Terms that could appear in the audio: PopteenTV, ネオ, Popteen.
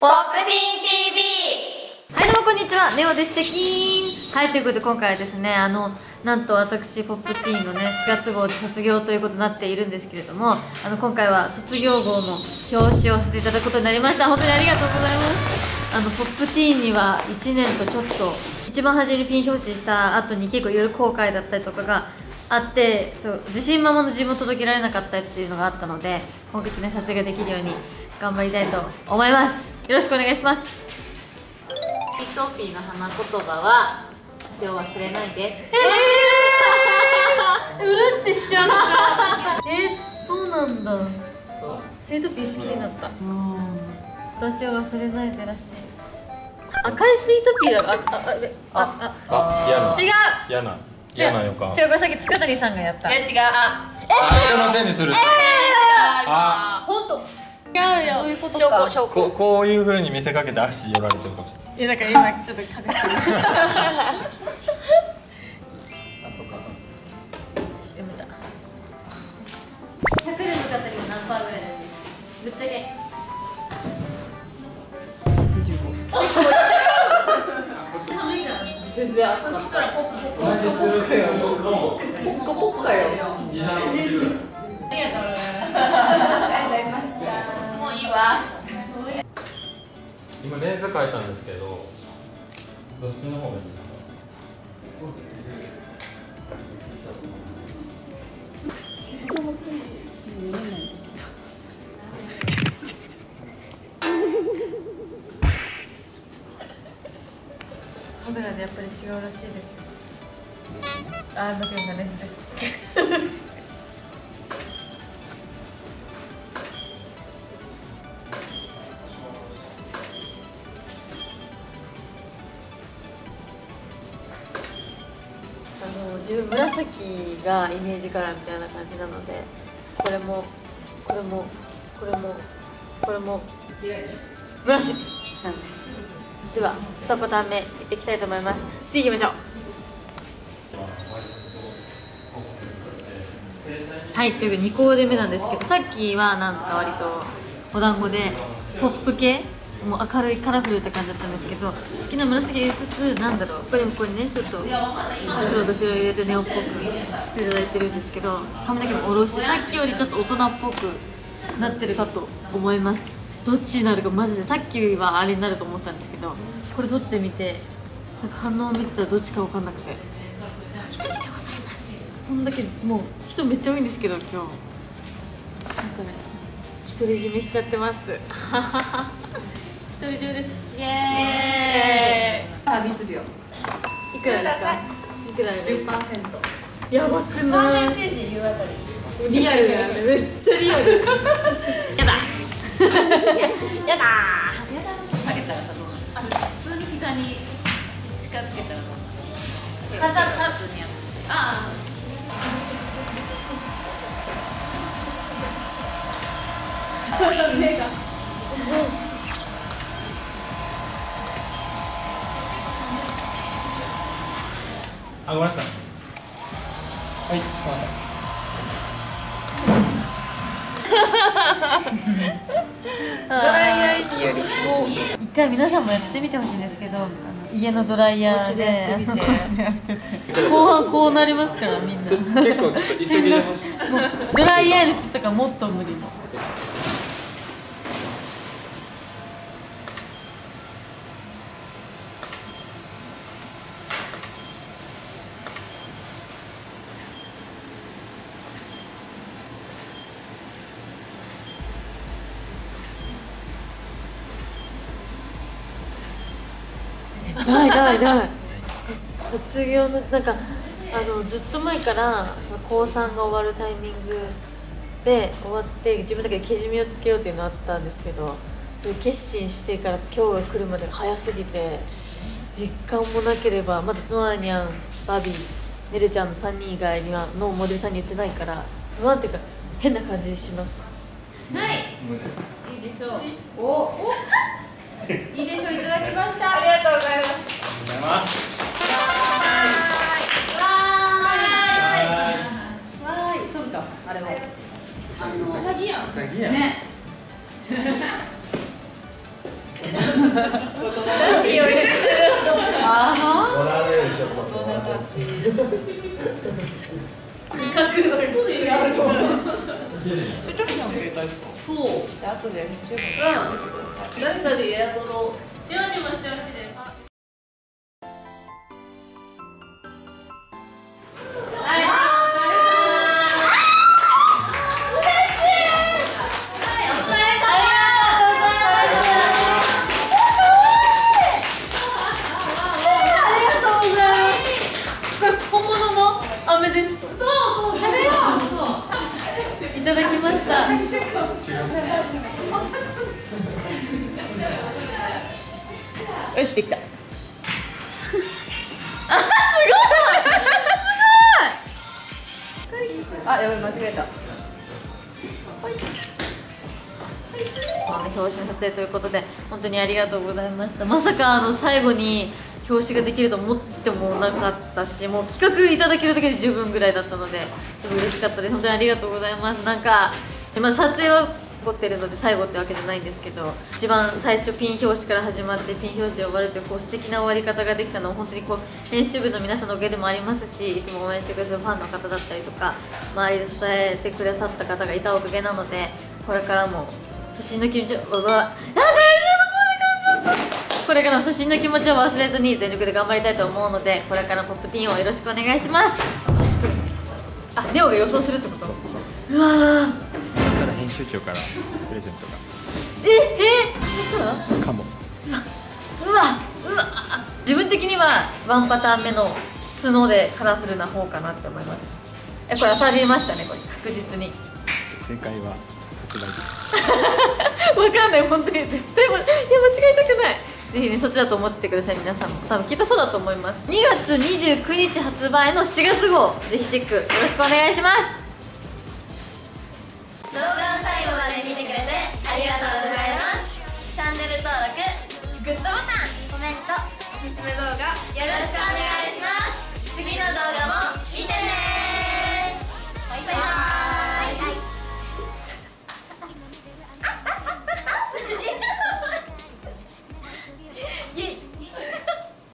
PopteenTV! はい、どうもこんにちは、ネオです。シャキーン。はい、ということで今回はですね、なんと私、Popteenのね、9月号で卒業ということになっているんですけれども、今回は卒業号の表紙をしていただくことになりました。本当にありがとうございます。Popteenには1年とちょっと、一番初めにピン表紙した後に結構いろいろ後悔だったりとかがあって、そう、自信満々の自分を届けられなかったっていうのがあったので、今回ね、撮影ができるように頑張りたいと思います。よろしくお願いします。ピトピーの花言葉は詩を忘れないで。うるってしちゃうから。そうなんだ。スイートピー好きになった。私を忘れないでらしい。赤いスイートピーだろ。違う。嫌な予感。違う、これさっき塚谷さんがやった。いや違う。人のせいにする。本当。違うよ。そういうことか。こういう風に見せかけて足やられてるかもしれない。いやだから今ちょっと隠してる。あ、そうか。やめた。100年の方には何パーぐらいですか。ぶっちゃけ。85。結構。寒いじゃん。全然暑かった。こっちからポッポッカよ。ポッカポッカよ。ありがとう。今レンズ変えたんですけど、どっちの方がいいですか？カメラでやっぱり違うらしいです。あ、間違えたレンズです。自分紫がイメージカラーみたいな感じなので、これも紫なんです。では2パターン目いっていきたいと思います。次行きましょう。はい、という2コーデ目なんですけど、さっきはなんか割とお団子でポップ系もう明るいカラフルって感じだったんですけど、好きな紫入れつつ、なんだろう、これもこれね、ちょっと黒と白入れてネオっぽくしていただいてるんですけど、髪の毛も下ろしてさっきよりちょっと大人っぽくなってるかと思います。どっちになるかマジで、さっきはあれになると思ったんですけど、これ撮ってみてなんか反応を見てたらどっちか分かんなくてドキドキでございます。こんだけもう人めっちゃ多いんですけど、今日なんかね独り占めしちゃってます。ははは独り占めです。イエーイ。サービス料いくらですか？いくらですか？ 10%。 やばくない？パーセンテージ言うあたりリアルやね。めっちゃリアル。やだやだ。下げたらさ、どうなる？普通に膝に近づけたらどうなる？肩普通にやる。ああ。目があ、ごめんなさい。はい、すみません。ドライヤーよりすごい。一回皆さんもやってみてほしいんですけど、家のドライヤーでやってみて。後半こうなりますから、みんな。結構ちょっと急ぎで欲しい。ドライヤーの人とかもっと無理も。ない卒業のなんかずっと前から、その高3が終わるタイミングで終わって自分だけでけじめをつけようっていうのあったんですけど、それ決心してから今日が来るまで早すぎて実感もなければ、まだノアニャン、バビー、ねるちゃんの3人以外にはのモデルさんに言ってないから、不安っていうか変な感じします。はい、いいでしょう。おおいいでしょう。いただきました。ありがとうございます。ありがとうございます。わーいわーい。飛ぶかあれは。うさぎやん。ね。よしできた。あ、すごい。すごい。あ、やばい、間違えた。表紙の撮影ということで、本当にありがとうございました。まさか最後に表紙ができると思ってもなかったし、もう企画いただけるだけで十分ぐらいだったので、ちょっと嬉しかったです。本当にありがとうございます。なんか、今撮影は。凝ってるので最後ってわけじゃないんですけど、一番最初ピン表紙から始まってピン表紙で終わるという、こう素敵な終わり方ができたのは本当にこう編集部の皆さんのおかげでもありますし、いつも応援してくださるファンの方だったりとか、周りで支えてくださった方がいたおかげなので、これからも初心の気持ちを忘れずに全力で頑張りたいと思うので、これからポップティーンをよろしくお願いします。あ、ネオが予想するってこと？うわー、編集長からプレゼントが。えかも。うわ、自分的にはワンパターン目の角でカラフルな方かなって思います。これ当たりましたね、これ確実に。正解はこちらです。わかんない、本当に絶対、いや間違えたくない。ぜひね、そっちだと思ってください、皆さんも。多分きっとそうだと思います。2月29日発売の4月号、ぜひチェックよろしくお願いします。動画を最後まで見てくれてありがとうございます。チャンネル登録